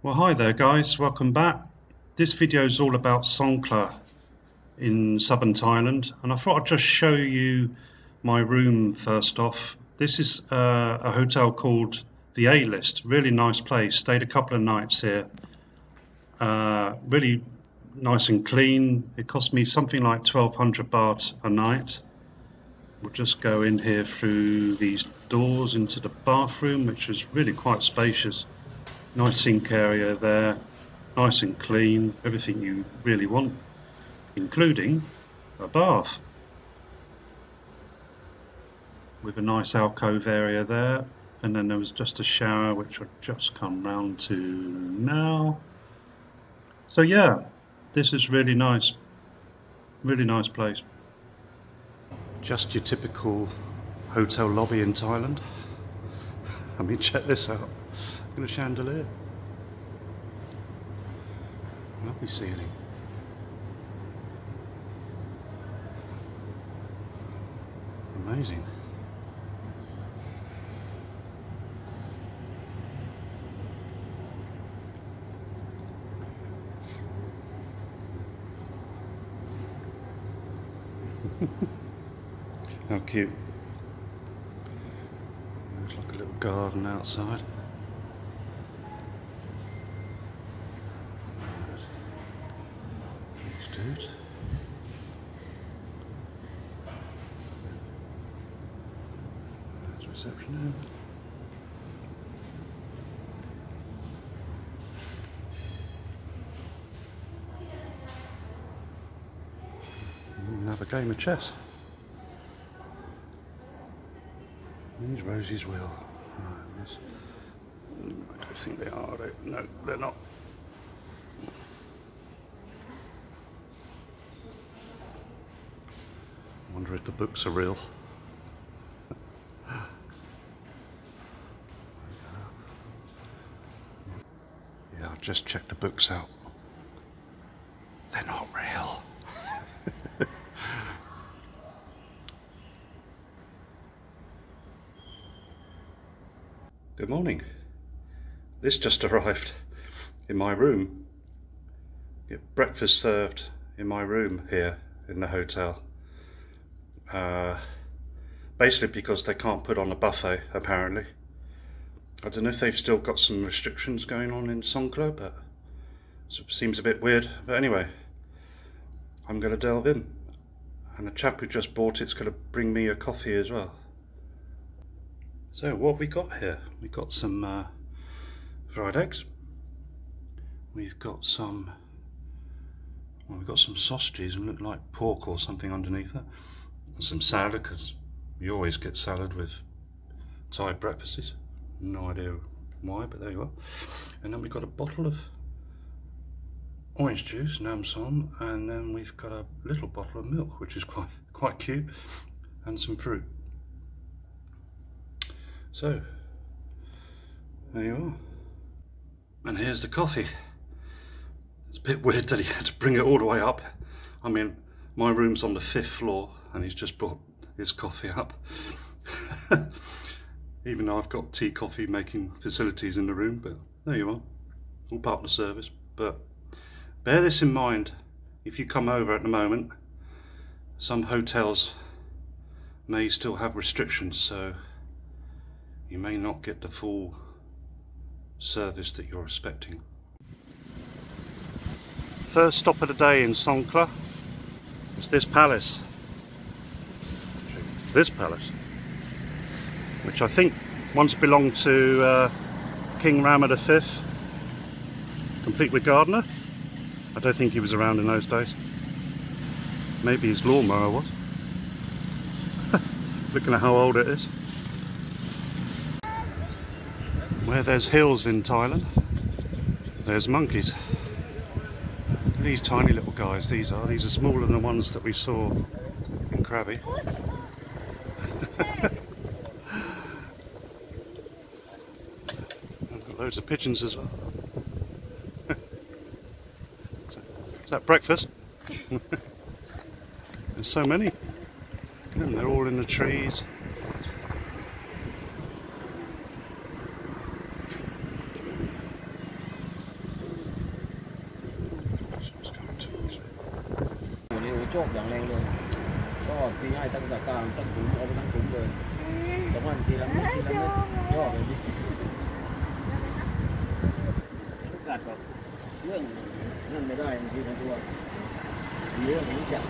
Well, hi there guys, welcome back. This video is all about Songkhla in southern Thailand, and I thought I'd just show you my room first off. This is a hotel called The A-List, really nice place. Stayed a couple of nights here, really nice and clean. It cost me something like 1200 baht a night. We'll just go in here through these doors into the bathroom, which is really quite spacious. Nice sink area there, nice and clean, everything you really want, including a bath. With a nice alcove area there, and then there was just a shower which I've just come round to now. So yeah, this is really nice place. Just your typical hotel lobby in Thailand. I mean, check this out. A chandelier, lovely ceiling. Amazing. How cute. There's like a little garden outside. Reception area. Have a game of chess. These roses will. I don't think they are. No, they're not. I wonder if the books are real. Just check the books out. They're not real. Good morning. This just arrived in my room. Get breakfast served in my room here in the hotel. Basically because they can't put on a buffet apparently. I don't know if they've still got some restrictions going on in Songkhla, but it seems a bit weird. But anyway, I'm going to delve in. And the chap who just bought it's going to bring me a coffee as well. So what have we got here? We've got some fried eggs. We've got some, well, we've got some sausages and look like pork or something underneath that. And some salad, because you always get salad with Thai breakfasts. No idea why, but there you are. And then we've got a bottle of orange juice, Nam Som, and then we've got a little bottle of milk, which is quite cute, and some fruit. So there you are. And here's the coffee. It's a bit weird that he had to bring it all the way up. I mean, my room's on the 5th floor, and he's just brought his coffee up. Even though I've got tea, coffee making facilities in the room, but there you are, all part of the service. But bear this in mind, if you come over at the moment, some hotels may still have restrictions, so you may not get the full service that you're expecting. First stop of the day in Songkhla is this palace. This palace, which I think once belonged to King Rama V, complete with gardener. I don't think he was around in those days. Maybe his lawnmower was. Looking at how old it is. Where there's hills in Thailand, there's monkeys. These tiny little guys, these are smaller than the ones that we saw in Krabi. Loads of pigeons as well. Is that breakfast? There's so many. They're all in the trees. คอย่างแรงเลยก็ตีให้ตั้งแต่กลางตั้งถุงเอาไปทั้งถุงเลยแต่ว่าทีละเม็ดทีละเม็ดย่อไปดิทุกการแบบเรื่องนั่นไม่ได้บางทีมันตัวเยอะมันรู้จัก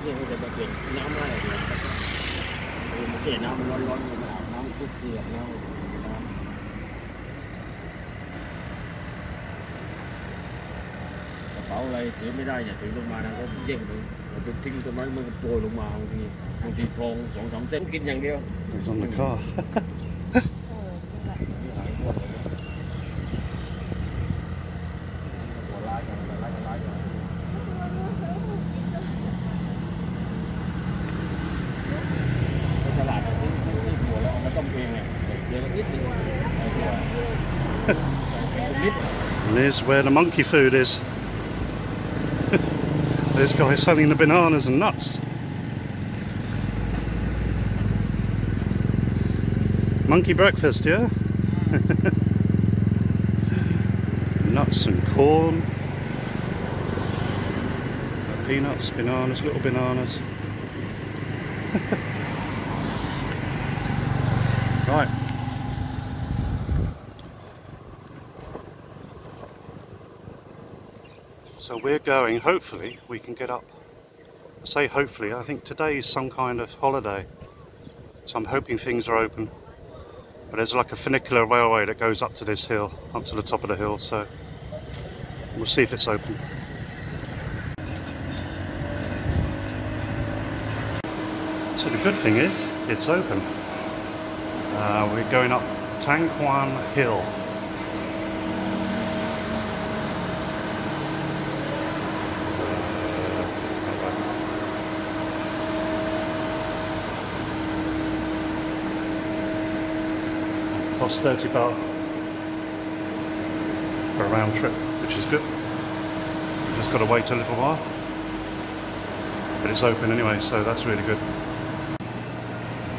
เรื่องมันจะมาเปลี่ยนน้ำได้เลยมันเสียน้ำมันร้อนๆมันอาบน้ำทุกเดือนน้ำน้ำกระเป๋าอะไรถือไม่ได้เนี่ยถือลงมานะก็เย่งเลยมันไปทิ้งต้นไม้มันก็โผล่ลงมาบางทีทองสองสามเส้นกินอย่างเดียวสองหนึ่งข้อตลาดเราทิ้งไม่หัวแล้วมันต้มเองเนี่ยเดี๋ยวนิดนึงนิด And here's where the monkey food is.This guy is selling the bananas and nuts. Monkey breakfast, yeah? Nuts and corn. Peanuts, bananas, little bananas. Right. So we're going, hopefully we can get up. I say hopefully, I think today is some kind of holiday. So I'm hoping things are open. But there's like a funicular railway that goes up to this hill, up to the top of the hill, so we'll see if it's open. So the good thing is, it's open. We're going up Tang Kuan Hill. Costs 30 baht for a round trip, which is good. We've just got to wait a little while, but it's open anyway, so that's really good.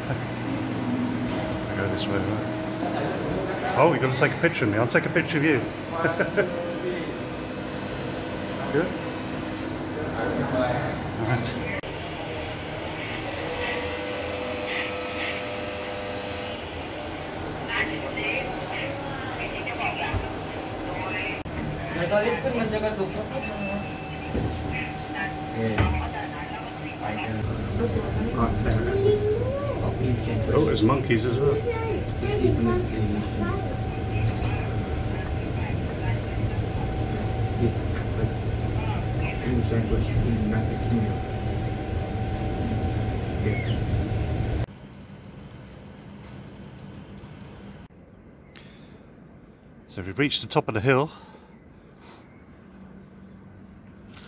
I go this way. Right? Oh, you've got to take a picture of me. I'll take a picture of you. Good. All right. Oh, there's monkeys as well. So we've reached the top of the hill.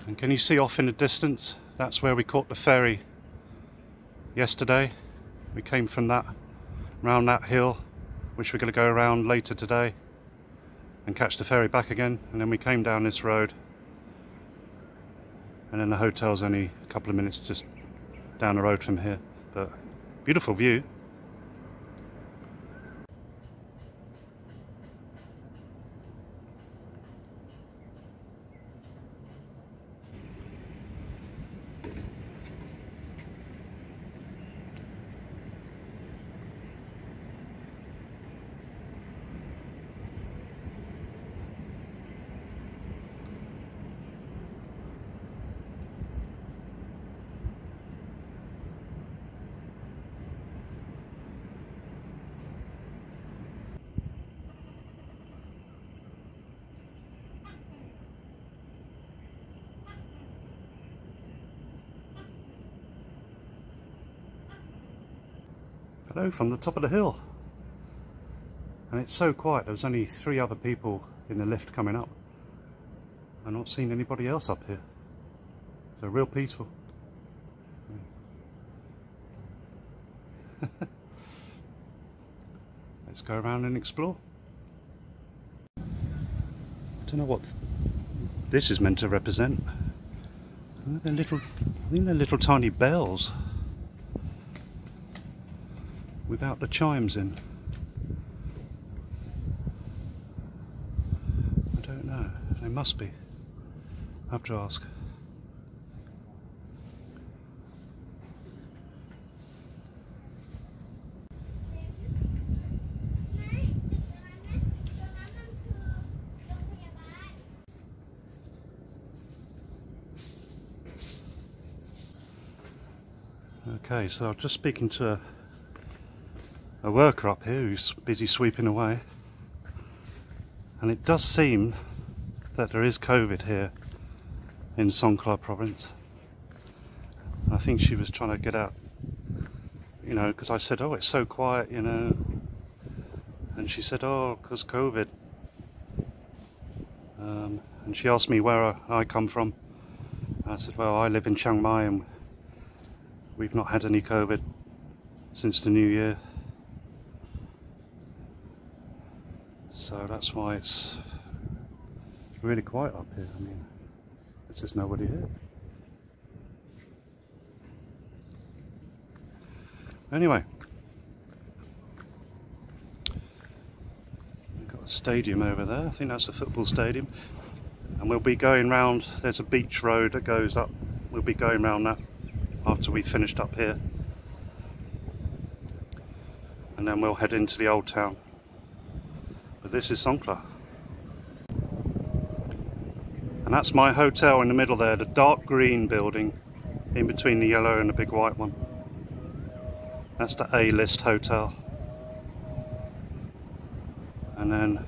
And can you see off in the distance? That's where we caught the ferry yesterday. We came from that, round that hill, which we're going to go around later today and catch the ferry back again. And then we came down this road. And then the hotel's only a couple of minutes just down the road from here. But beautiful view. Hello from the top of the hill, and it's so quiet. There was only three other people in the lift coming up. I've not seen anybody else up here, so real peaceful. Let's go around and explore. I don't know what this is meant to represent. I think they're little tiny bells. Without the chimes in. I don't know. They must be. I have to ask. Okay, so I was just speaking to a worker up here who's busy sweeping away, and it does seem that there is COVID here in Songkhla province. I think she was trying to get out, you know, because I said, oh, it's so quiet, you know, and she said, oh, because COVID. And she asked me where I come from. I said, well, I live in Chiang Mai and we've not had any COVID since the new year. So that's why it's really quiet up here. I mean, there's just nobody here. Anyway, we've got a stadium over there. I think that's a football stadium. And we'll be going round, there's a beach road that goes up. We'll be going round that after we finished up here. And then we'll head into the old town. But this is Songkhla. And that's my hotel in the middle there, the dark green building in between the yellow and the big white one. That's the A-List hotel. And then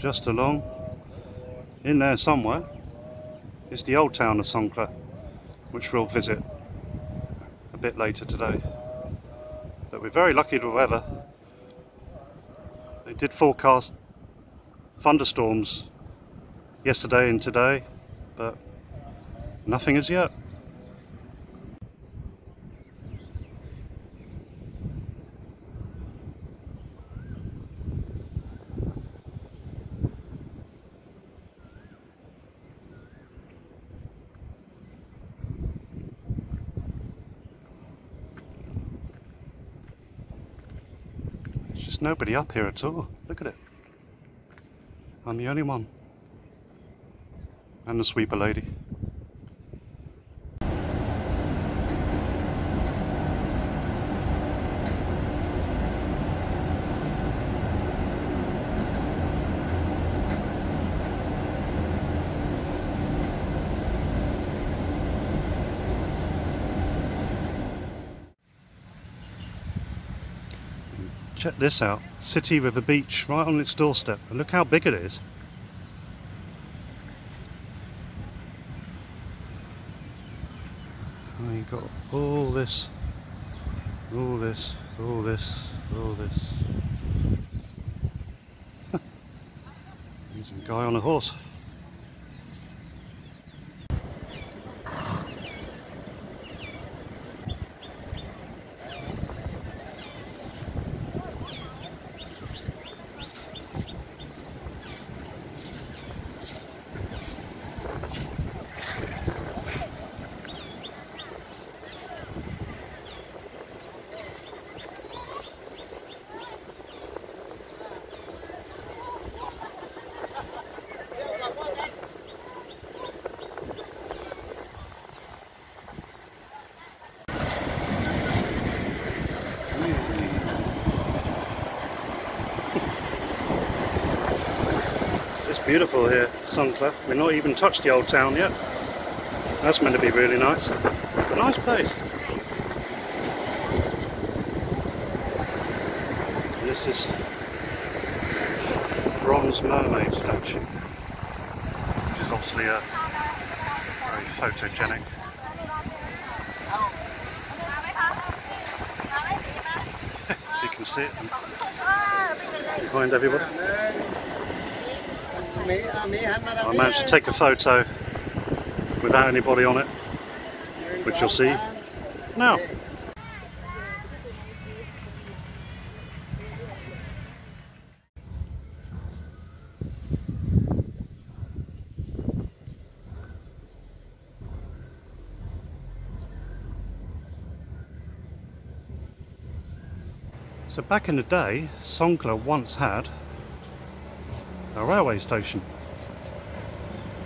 just along in there somewhere is the old town of Songkhla, which we'll visit a bit later today. But we're very lucky with weather. They did forecast thunderstorms yesterday and today, but nothing as yet. There's nobody up here at all. Look at it. I'm the only one. And the sweeper lady. Check this out, city with a beach right on its doorstep, and look how big it is. And you've got all this, all this, all this, all this. There's a guy on a horse. Beautiful here, Songkhla. We've not even touched the old town yet. That's meant to be really nice. It's a nice place. This is a bronze mermaid statue, which is obviously a very photogenic. You can see it behind everybody. I managed to take a photo without anybody on it, which you'll see now. So back in the day, Songkhla once had a railway station.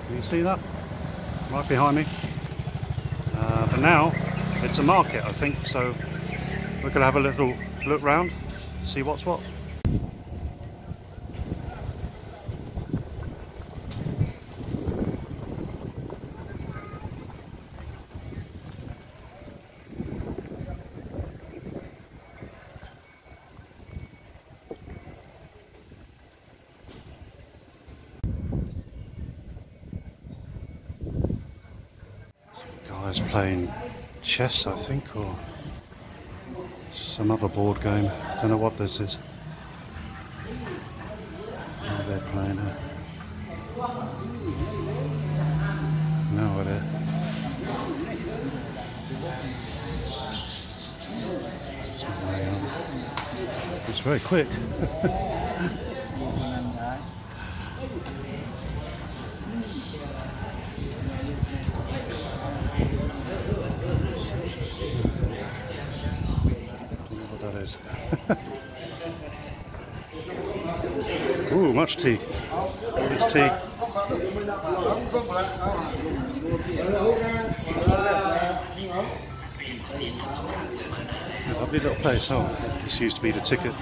Can you see that? Right behind me. But now it's a market, I think, so we're going to have a little look round, see what's what. kids playing chess, I think, or some other board game. I don't know what this is. Oh, they're playing it. No idea. It's very quick. Ooh, much tea. What is tea? A lovely little place. Oh, this used to be the ticket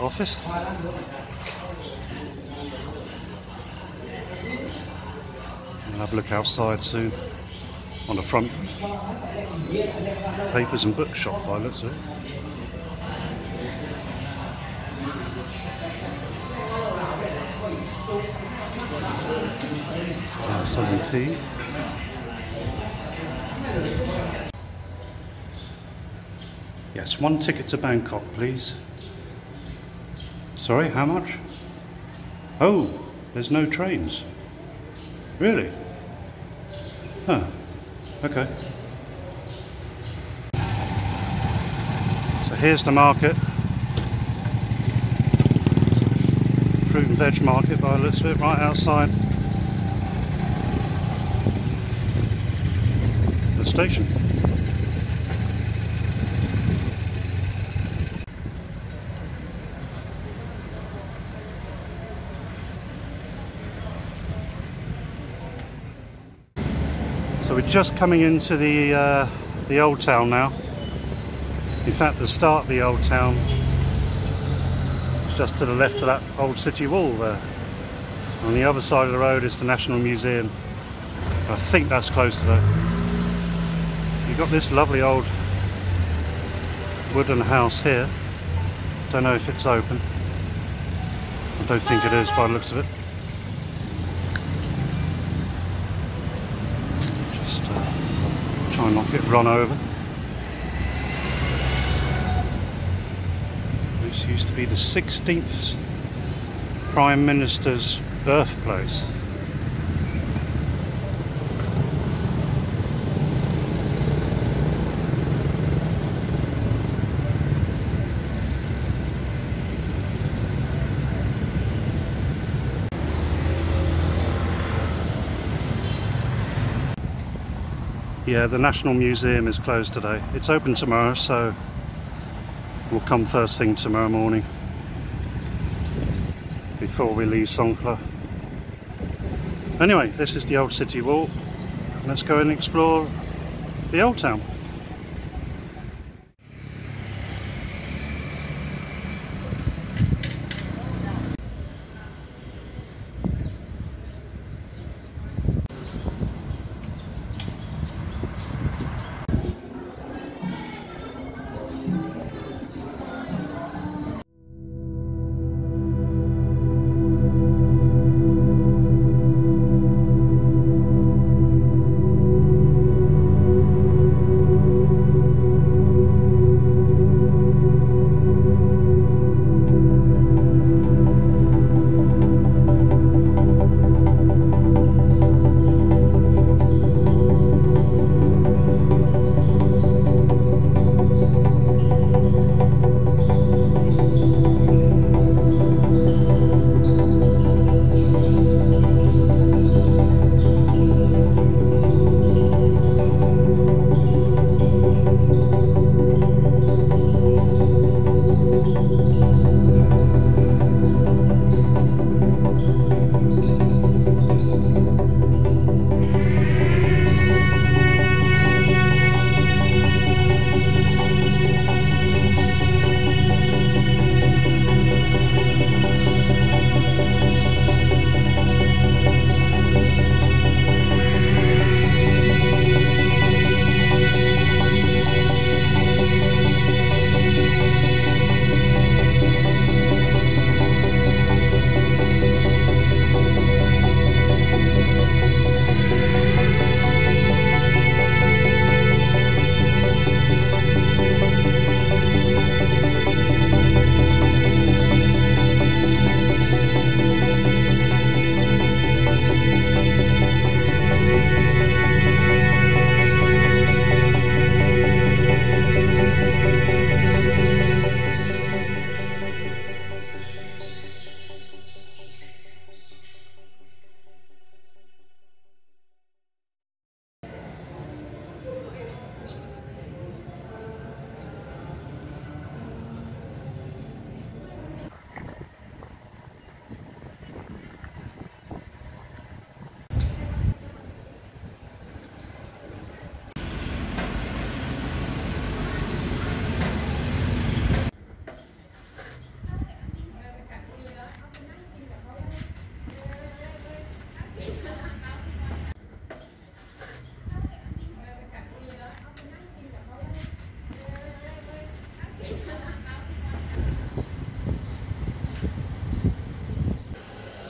office. We'll have a look outside soon. On the front, papers and bookshop by the looks of it. Southern tea. Yes, one ticket to Bangkok, please. Sorry, how much? Oh, there's no trains. Really? Huh. Okay. So here's the market. Fruit and veg market by the looks of it, right outside the station. So we're just coming into the old town now. In fact, the start of the old town is just to the left of that old city wall there. On the other side of the road is the National Museum. I think that's close to that. You've got this lovely old wooden house here. Don't know if it's open. I don't think it is by the looks of it. Not get run over. This used to be the 16th Prime Minister's birthplace. Yeah, the National Museum is closed today. It's open tomorrow, so we'll come first thing tomorrow morning before we leave Songkhla. Anyway, this is the old city wall. Let's go and explore the old town.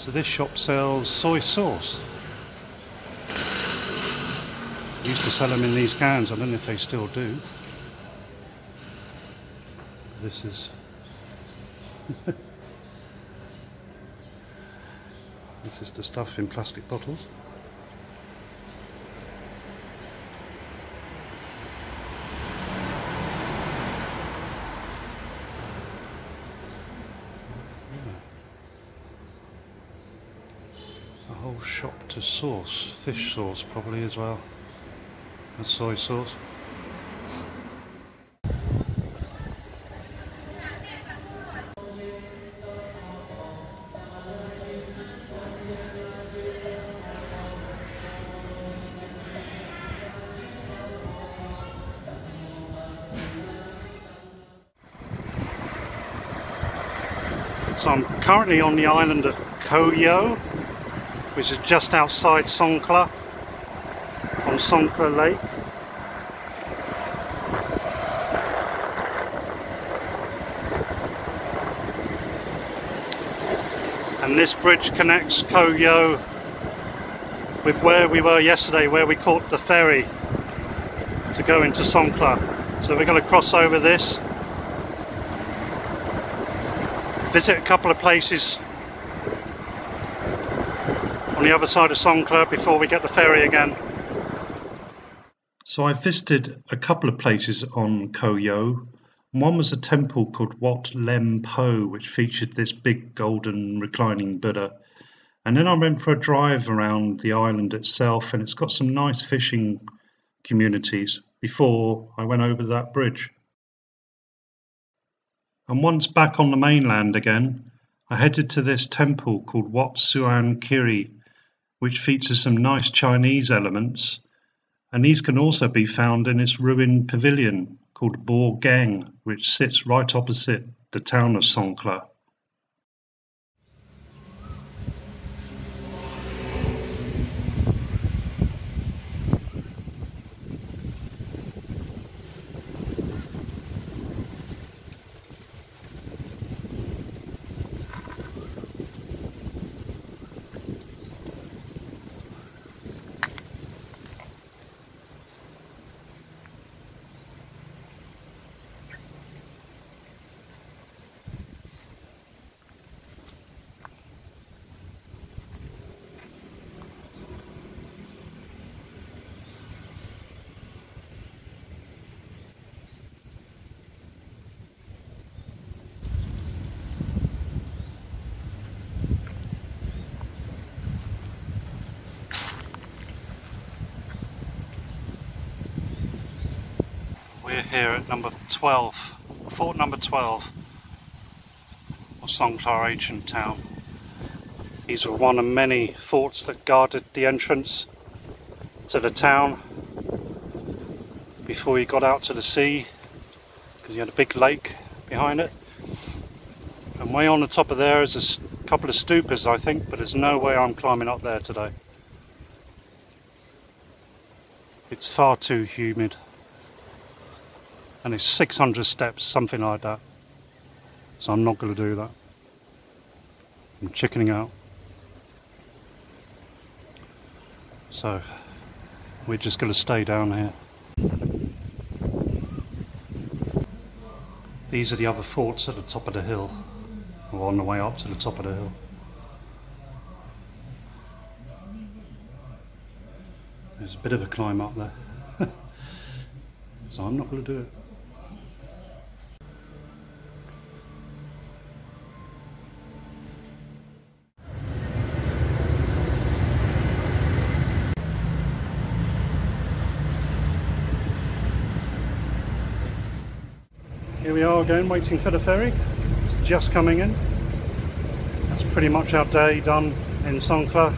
So this shop sells soy sauce. They used to sell them in these cans. I don't know if they still do. This is this is the stuff in plastic bottles. A whole shop to sauce, fish sauce probably as well, and soy sauce. So I'm currently on the island of Ko Yo, which is just outside Songkhla, on Songkhla Lake. And this bridge connects Ko Yo with where we were yesterday, where we caught the ferry to go into Songkhla. So we're going to cross over this, visit a couple of places on the other side of Songkhla before we get the ferry again. So I visited a couple of places on Ko Yo. One was a temple called Wat Lem Po, which featured this big golden reclining Buddha. And then I went for a drive around the island itself, and it's got some nice fishing communities before I went over that bridge. And once back on the mainland again, I headed to this temple called Wat Suwan Khiri, which features some nice Chinese elements, and these can also be found in this ruined pavilion called BorGeng, which sits right opposite the town of Songkhla. We're here at number 12, fort number 12 of Songkhla, our ancient town. These were one of many forts that guarded the entrance to the town before you got out to the sea, because you had a big lake behind it. And way on the top of there is a couple of stupas, I think, but there's no way I'm climbing up there today. It's far too humid. And it's 600 steps, something like that. So I'm not going to do that. I'm chickening out. So we're just going to stay down here. These are the other forts at the top of the hill, or on the way up to the top of the hill. There's a bit of a climb up there. So I'm not going to do it. Here we are again, waiting for the ferry. It's just coming in. That's pretty much our day done in Songkhla.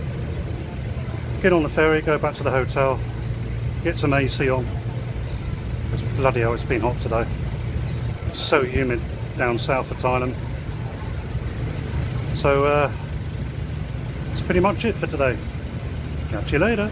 Get on the ferry, go back to the hotel, get some AC on. It's bloody hell, it's been hot today. It's so humid down south of Thailand. So that's pretty much it for today. Catch you later.